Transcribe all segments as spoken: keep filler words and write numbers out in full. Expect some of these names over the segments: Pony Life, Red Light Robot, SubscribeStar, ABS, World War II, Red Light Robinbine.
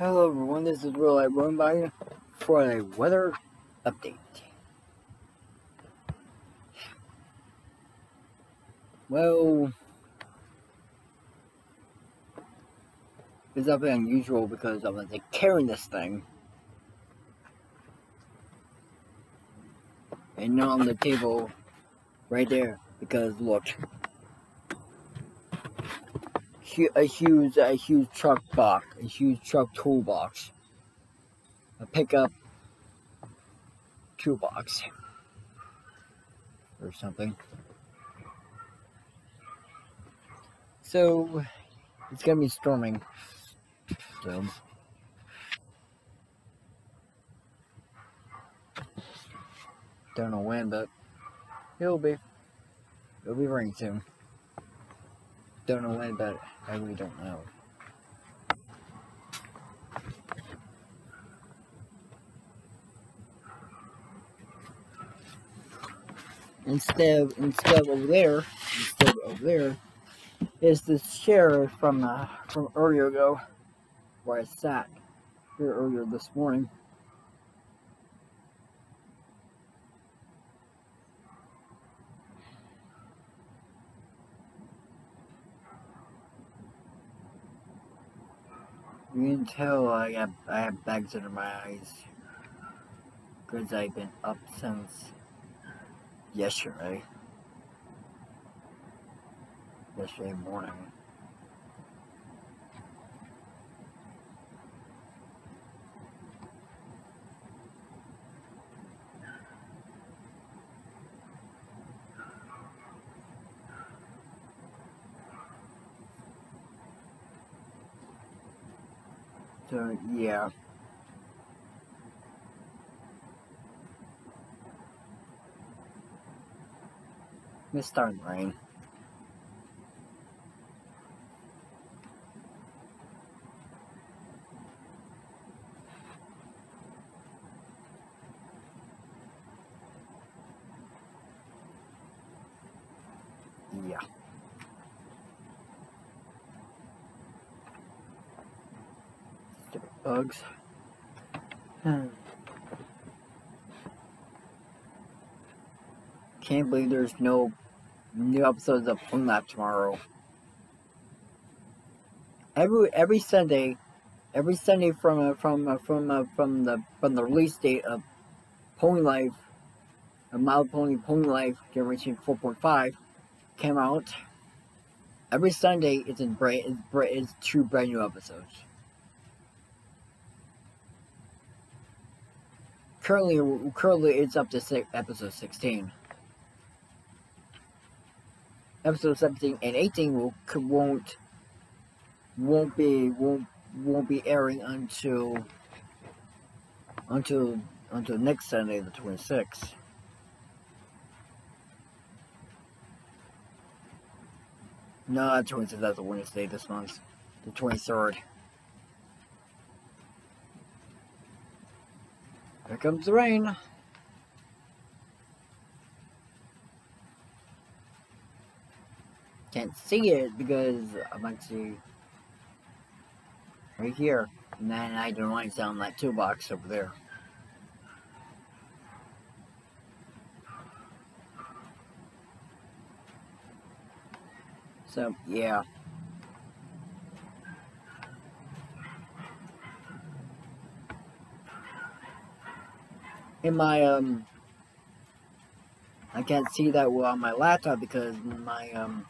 Hello everyone, this is Red Light Robinbine for a weather update. Well, it's a bit unusual because I'm like carrying this thing, and not on the table right there because look, a huge, a huge truck box, a huge truck toolbox, a pickup toolbox, or something. So it's gonna be storming. So don't know when, but it'll be, it'll be raining soon. Don't know when, but I really don't know. Instead, instead over there, instead over there, is this chair from uh, from earlier ago, where I sat here earlier this morning. You can tell I have, I have bags under my eyes because I've been up since yesterday, yesterday morning. So, yeah. It's starting to rain. Yeah. Bugs. Hmm. Can't believe there's no new episodes of Pony Life tomorrow. Every every Sunday, every Sunday from uh, from uh, from uh, from the from the release date of Pony Life, a Mild Pony Pony Life Generation four point five came out. Every Sunday, it's in brand it's, brand, it's two brand new episodes. Currently, currently, it's up to six, episode sixteen. Episode seventeen and eighteen will won't won't be won't won't be airing until until until next Sunday, the twenty-sixth. No, not twenty-sixth. That's a Wednesday this month, the twenty-third. Here comes the rain. Can't see it because I'm actually right here. And then I don't like sound like toolbox over there. So, yeah. In my, um, I can't see that well on my laptop because my, um,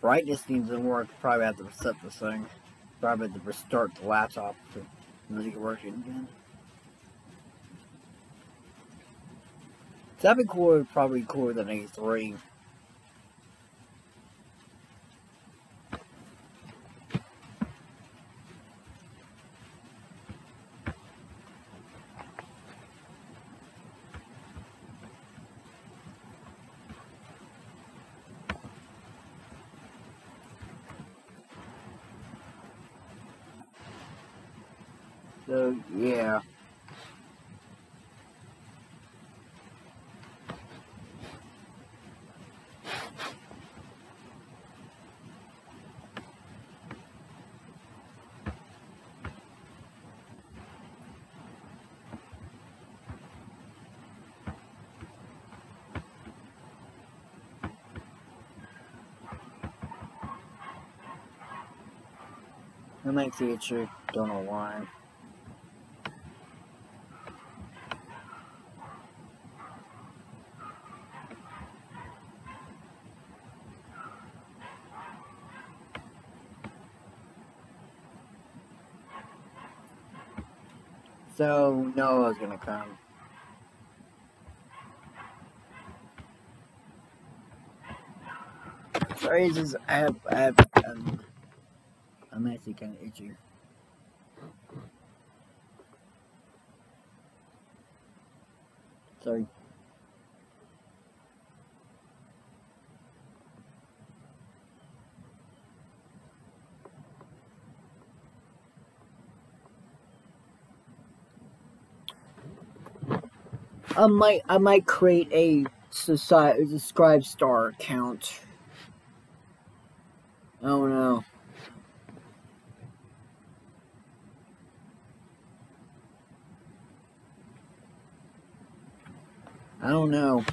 brightness needs to work. Probably have to reset this thing. Probably have to restart the laptop to really get working again. So that'd be cooler, probably cooler than A three. So, yeah. in my future, don't know why. So Noah's gonna come. Sorry, it's just, I have, I have, um, I'm actually kind of itchy. Sorry. I might, I might create a society, SubscribeStar account. Oh no. I don't know.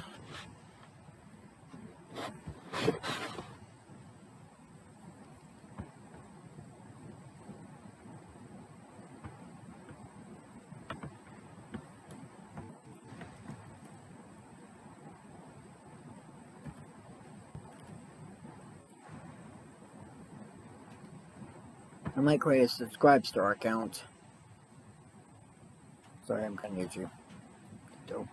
I might create a SubscribeStar account. Sorry, I'm kind of itchy. Dope.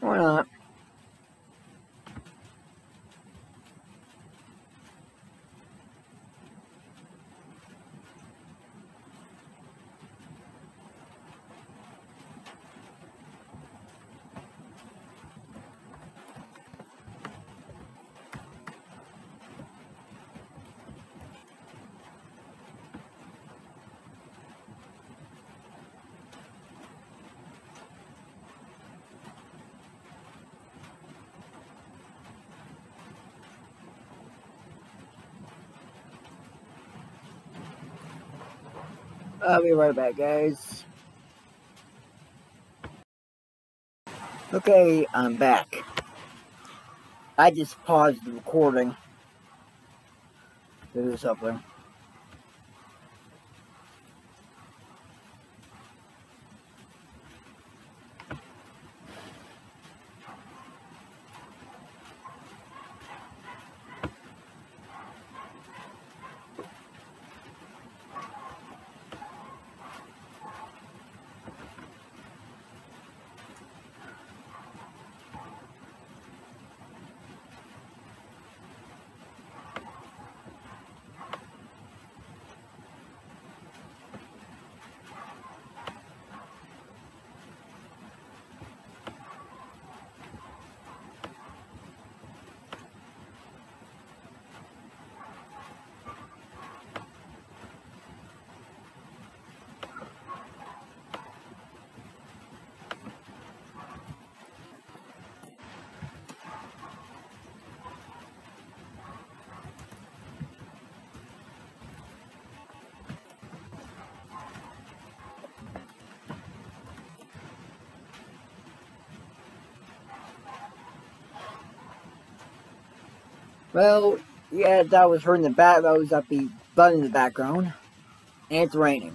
Why not? I'll be right back, guys. Okay, I'm back. I just paused the recording to do something. Well, yeah, that was her in the back. That was that the button in the background, and it's raining.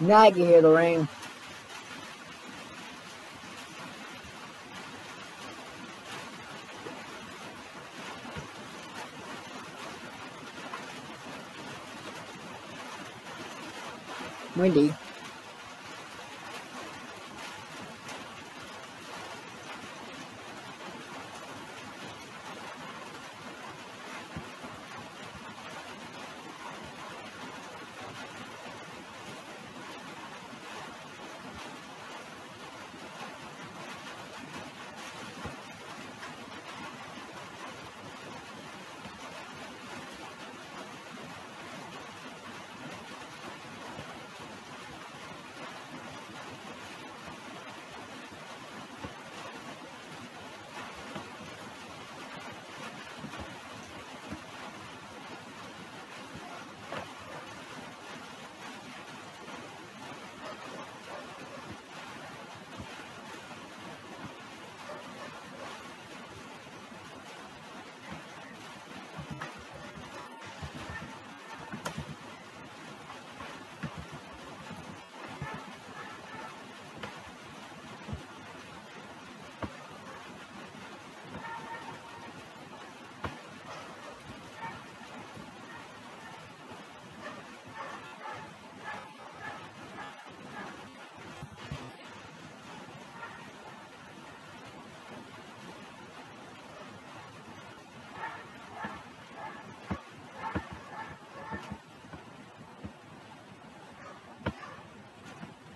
Now I can hear the rain. Windy.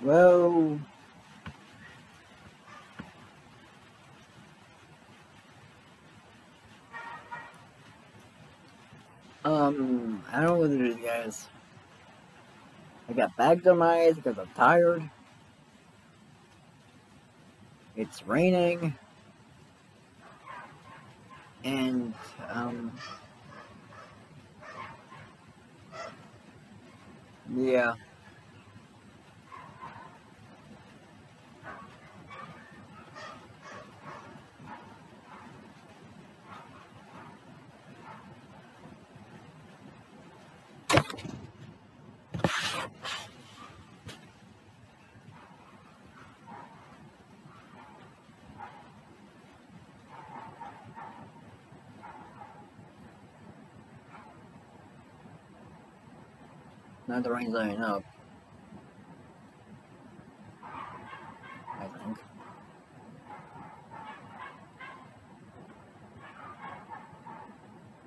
Whoa. Um, I don't know what to do, guys. I got bags on my eyes because I'm tired. It's raining. And, um... yeah. Now the rain's letting up, I think.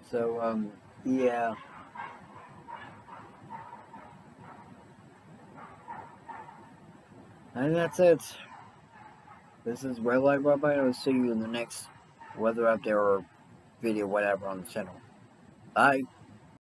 So, um, yeah. And that's it. This is Red Light Robot. I will see you in the next weather update or video, whatever, on the channel. Bye.